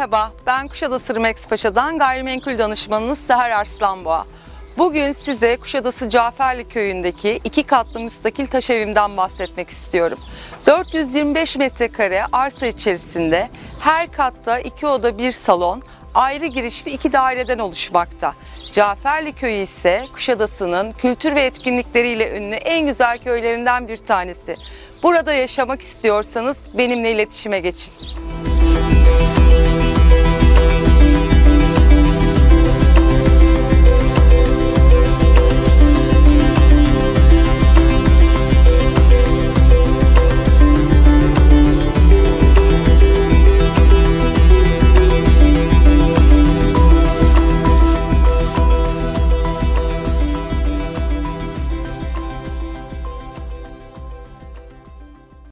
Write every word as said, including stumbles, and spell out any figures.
Merhaba, ben Kuşadası RE/MAX Paşa'dan gayrimenkul danışmanınız Seher Arslanboğa. Bugün size Kuşadası Caferli Köyü'ndeki iki katlı müstakil taş evimden bahsetmek istiyorum. dört yüz yirmi beş metrekare arsa içerisinde her katta iki oda bir salon, ayrı girişli iki daireden oluşmakta. Caferli Köyü ise Kuşadası'nın kültür ve etkinlikleriyle ünlü en güzel köylerinden bir tanesi. Burada yaşamak istiyorsanız benimle iletişime geçin.